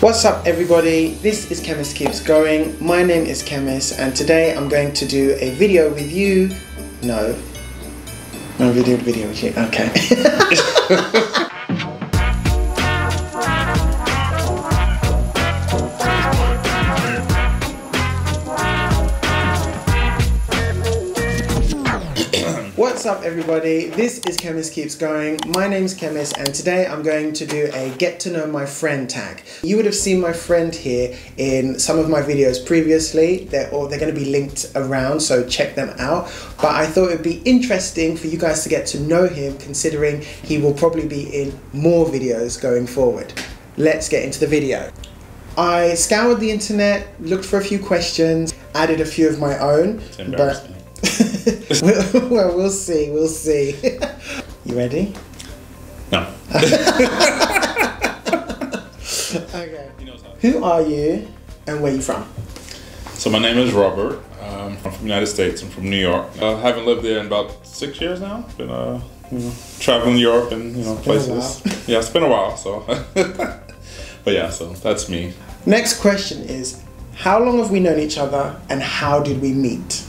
What's up everybody, this is Kemis Keeps Going. My name is Kemis and today I'm going to do a video with you. No video with you, okay. What's up everybody, this is Kemis Keeps Going. My name's Kemis and today I'm going to do a get to know my friend tag. You would have seen my friend here in some of my videos previously. They're going to be linked around, so check them out. But I thought it'd be interesting for you guys to get to know him, considering he will probably be in more videos going forward. Let's get into the video. I scoured the internet, looked for a few questions, added a few of my own. It's embarrassing. Well, we'll see, we'll see. You ready? No. Okay. Who are you and where are you from? So my name is Robert. I'm from the United States. I'm from New York. I haven't lived there in about 6 years now. Been traveling Europe and places. Yeah, it's been a while. So, but yeah, so that's me. Next question is, how long have we known each other and how did we meet?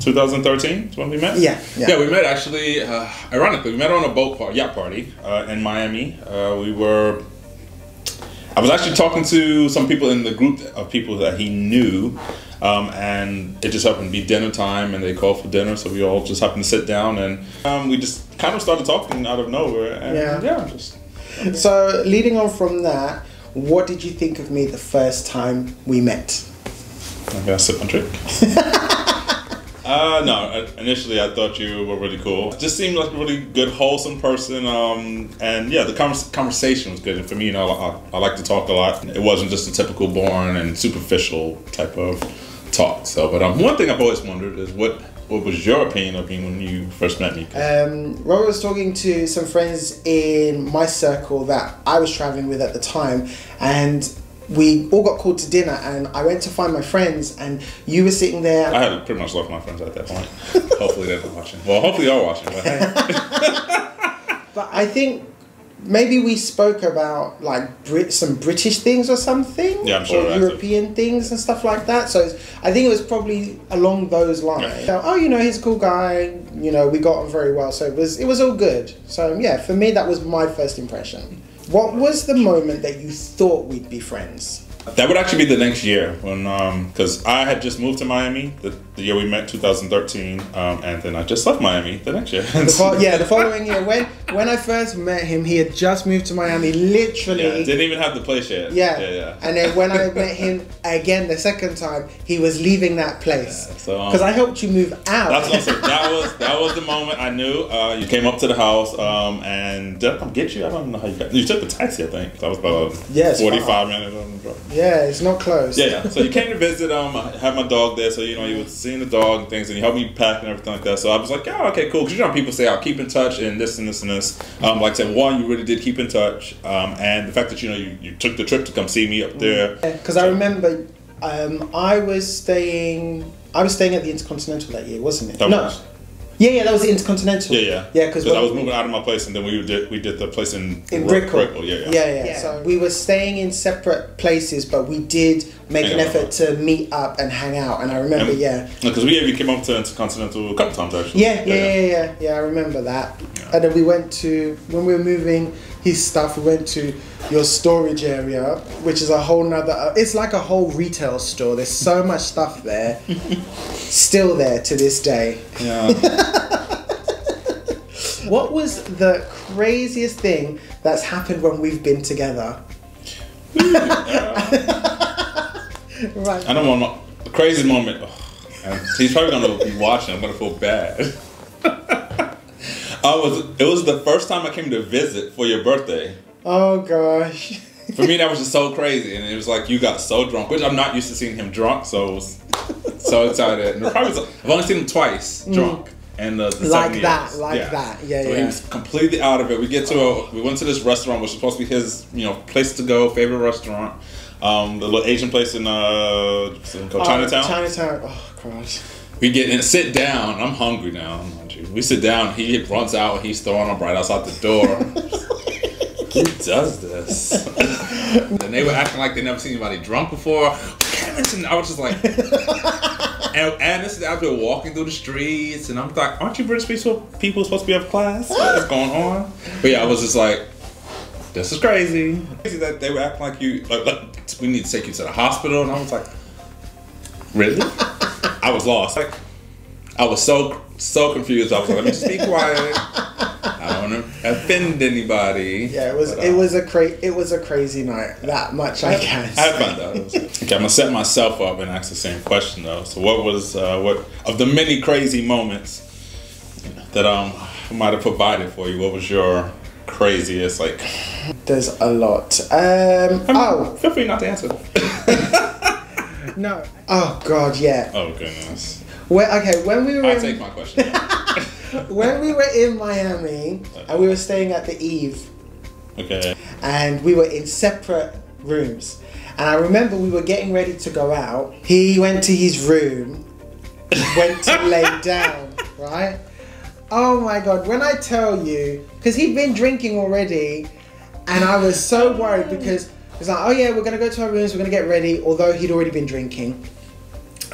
2013 is when we met? Yeah, we met actually, ironically, we met on a yacht party in Miami. I was actually talking to some people in the group of people that he knew, and it just happened to be dinner time and they called for dinner, so we all just happened to sit down and we just kind of started talking out of nowhere. And So leading on from that, what did you think of me the first time we met? I'm gonna sip my drink. No, initially I thought you were really cool. Just seemed like a really good, wholesome person. And yeah, the conversation was good. And for me, I like to talk a lot. It wasn't just a typical boring and superficial type of talk. So, but one thing I've always wondered is what was your opinion of me when you first met me? Robert was talking to some friends in my circle that I was traveling with at the time, and we all got called to dinner and I went to find my friends and you were sitting there. I had pretty much left my friends at that point. Hopefully they're not watching. Well, hopefully they're watching. But I think maybe we spoke about like some British things or something. Yeah, I'm sure. Or European things and stuff like that. So I think it was probably along those lines. Yeah. So, oh, he's a cool guy. We got on very well. So it was all good. So yeah, for me, that was my first impression. What was the moment that you thought we'd be friends? That would actually be the next year, when because I had just moved to Miami the year we met, 2013, and then I just left Miami the next year. The following year. When I first met him, he had just moved to Miami, literally. Yeah, didn't even have the place yet. Yeah. And then when I met him again the second time, he was leaving that place. Yeah, so because I helped you move out. That's what I'm saying. That was the moment I knew. You came up to the house, and did I come get you? I don't know how you got. You took the taxi, I think. That was about 45 minutes on the drive. Yeah, it's not close. Yeah. So you came to visit. I had my dog there, so you were seeing the dog and things, and you helped me pack and everything like that. So I was like, yeah, okay, cool. Because people say I'll keep in touch and this and this and this. Like I said, one, you really did keep in touch, and the fact that you took the trip to come see me up there. Because I remember, I was staying at the Intercontinental that year, wasn't it? Yeah, that was the Intercontinental. Yeah. Because I was moving out of my place, and then we did the place in Brickell. Yeah. So we were staying in separate places, but we did make an effort to meet up and hang out. And I remember, because we even came up to Intercontinental a couple times actually. Yeah. I remember that. Yeah. And then we went to, when we were moving his stuff, we went to your storage area, which is a whole nother. It's like a whole retail store. There's so much stuff there. Still there to this day. Yeah. What was the craziest thing that's happened when we've been together? Right. I don't want the crazy moment. Oh, he's probably gonna be watching. I'm gonna feel bad. It was the first time I came to visit for your birthday. Oh gosh. For me, that was just so crazy, and it was like you got so drunk, which I'm not used to seeing him drunk, so it was so excited. And probably I've only seen him twice drunk, and so he was completely out of it. We went to this restaurant, which was supposed to be his, place to go, favorite restaurant, the little Asian place in Chinatown. Chinatown. Oh gosh. We get in, sit down. I'm hungry now. We sit down. He runs out. He's throwing up right outside the door. Who does this? And they were acting like they never seen anybody drunk before. And I was just like, and this is after walking through the streets, and I'm like, aren't you British people supposed to be up class? What's going on? But yeah, I was just like, this is crazy. Crazy that they were acting like you, like we need to take you to the hospital, and I was like, really? I was lost. Like, I was so confused. I was like, let me just be quiet. I don't want to offend anybody. Yeah, it was a crazy night. That much I guess. I had fun though. Okay, I'm gonna set myself up and ask the same question though. So what was what of the many crazy moments that I might have provided for you? What was your craziest like? There's a lot. I mean, feel free not to answer. No. Oh God, yeah. Oh goodness. When we were I'll take my question. When we were in Miami and we were staying at the Eve. Okay. And we were in separate rooms. And I remember we were getting ready to go out. He went to his room, went to lay down, right? Oh my God, when I tell you, because he'd been drinking already and I was so worried because it was like, oh yeah, we're gonna go to our rooms, we're gonna get ready, although he'd already been drinking.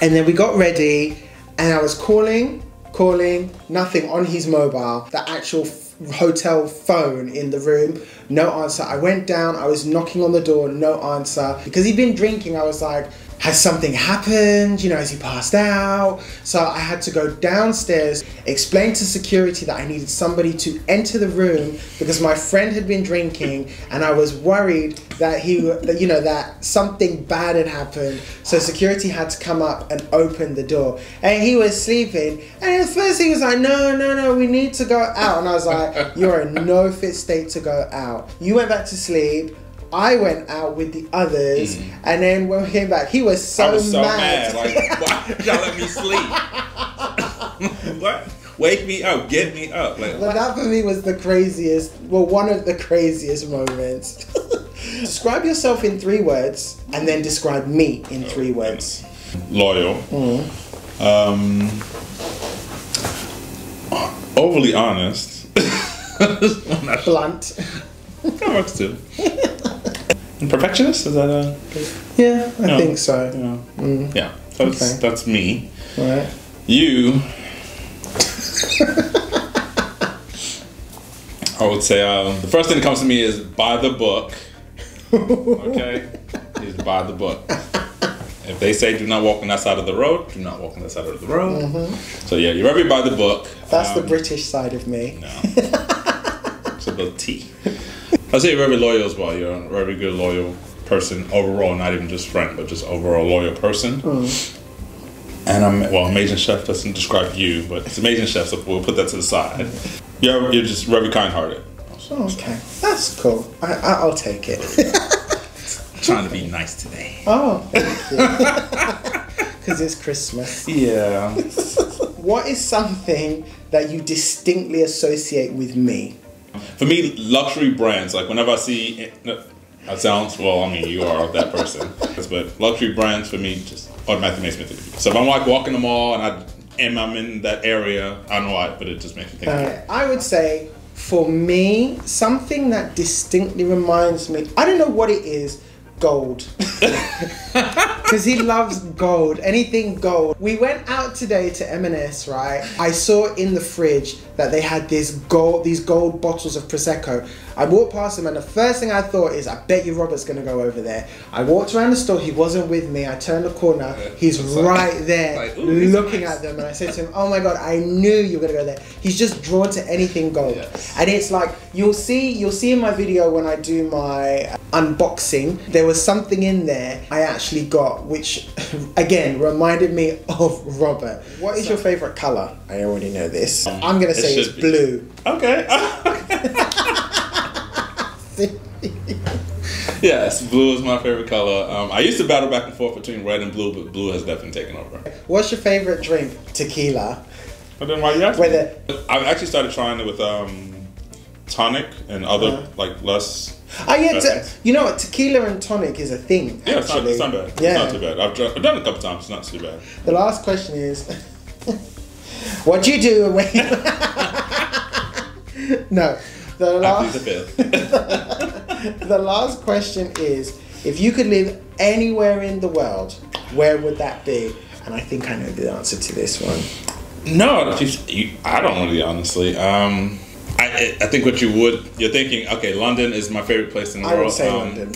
And then we got ready. And I was calling, nothing on his mobile, the actual hotel phone in the room, no answer. I went down, I was knocking on the door, no answer. Because he'd been drinking, I was like, has something happened? You know, has he passed out? So I had to go downstairs, explain to security that I needed somebody to enter the room because my friend had been drinking and I was worried that that something bad had happened. So security had to come up and open the door. And he was sleeping. And the first thing was like, no, we need to go out. And I was like, you're in no fit state to go out. You went back to sleep. I went out with the others, and then when we came back, he was so mad. Like, why did y'all let me sleep? What? Wake me up, get me up. Like, well, that for me was the craziest, well, one of the craziest moments. Describe yourself in 3 words, and then describe me in 3 words. Loyal. Overly honest. Blunt. That works too. Perfectionist? Is that a... Yeah, I think so. You know. Yeah, that's me. Right. You... I would say the first thing that comes to me is buy the book. Okay? Is buy the book. If they say do not walk on that side of the road, do not walk on that side of the road. So yeah, you're every by the book. That's the British side of me. No. It's a little T. I'd say you're very loyal as well. You're a very good loyal person overall, not even just friend, but just overall loyal person. And Amazing Chef doesn't describe you, but it's Amazing Chef, so we'll put that to the side. You're just very kind-hearted. Oh, okay, that's cool. I'll take it. Trying to be nice today. Oh, thank you. Because it's Christmas. Yeah. What is something that you distinctly associate with me? For me, luxury brands, like whenever I see, that sounds, well, I mean, you are that person, but luxury brands for me just automatically makes me think of you. So if I'm like walking the mall and I'm in that area, I don't know why, but it just makes me think of you. I would say, for me, something that distinctly reminds me, I don't know what it is, gold. Because he loves gold, anything gold. We went out today to M&S, right? I saw in the fridge that they had these gold bottles of Prosecco. I walked past them and the first thing I thought is, I bet you Robert's gonna go over there. I walked around the store, he wasn't with me. I turned the corner, he's right there, like, looking at them. And I said to him, oh my God, I knew you were gonna go there. He's just drawn to anything gold. Yes. And it's like, you'll see in my video when I do my unboxing, there was something in there I actually got, which again reminded me of Robert. What is your favorite color? I already know this. I'm gonna say it's blue. Okay. Yes, blue is my favorite color. I used to battle back and forth between red and blue, but blue has definitely taken over. What's your favorite drink? Tequila. But then why you asked me? I've actually started trying it with tonic and other like less. You know what? Tequila and tonic is a thing. Yeah, actually. It's not bad. Yeah. It's not too bad. I've done it a couple times. It's not too bad. The last question is, what do you do when? No. The last question is, if you could live anywhere in the world, where would that be? And I think I know the answer to this one. No, I don't really, honestly. I think what you're thinking, okay, London is my favorite place in the world. I would say London.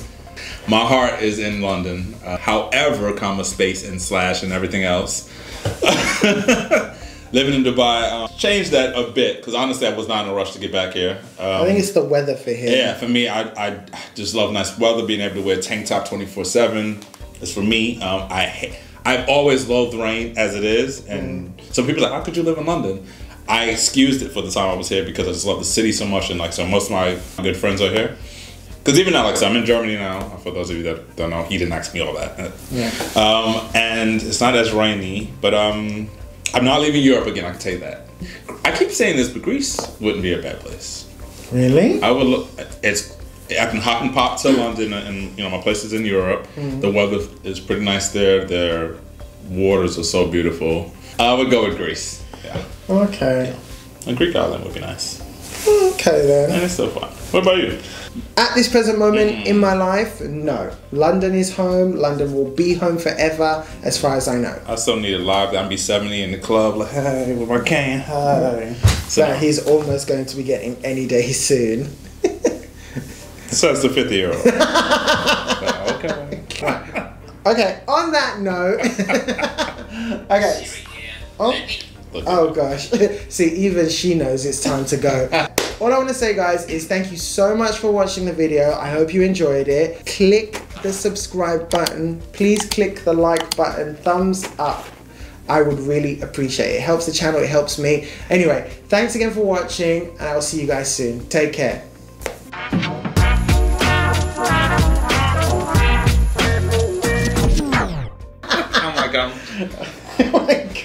My heart is in London. However, space and slash and everything else. Living in Dubai, changed that a bit, because honestly I was not in a rush to get back here. I think it's the weather for here. Yeah, for me, I just love nice weather, being able to wear a tank top 24/7. It's for me. I've always loathed rain as it is, and some people are like, how could you live in London? I excused it for the time I was here because I just love the city so much, and like, so most of my good friends are here. Because even now, like, so I'm in Germany now, for those of you that don't know, he didn't ask me all that. Yeah. And it's not as rainy, but I'm not leaving Europe again, I can tell you that. I keep saying this, but Greece wouldn't be a bad place. Really? I would look, I can hop and pop to London and, you know, my places in Europe. The weather is pretty nice there. Their waters are so beautiful. I would go with Greece. Yeah. Okay. Yeah. A Greek island would be nice. Okay then. And it's so fun. What about you? At this present moment in my life, no. London is home. London will be home forever, as far as I know. I still need a live that I'd be 70 in the club, like, hey, with my cane, hey. So that he's almost going to be getting any day soon. So it's the 50-year-old. Okay. Okay, on that note. Okay. Oh gosh. See, even she knows it's time to go. All I want to say, guys, is thank you so much for watching the video. I hope you enjoyed it. Click the subscribe button. Please click the like button. Thumbs up. I would really appreciate it. It helps the channel. It helps me. Anyway, thanks again for watching, and I'll see you guys soon. Take care. Oh my god.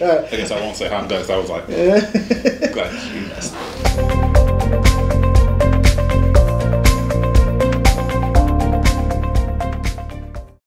I guess I won't say how I'm glad I was like, glad you messed up.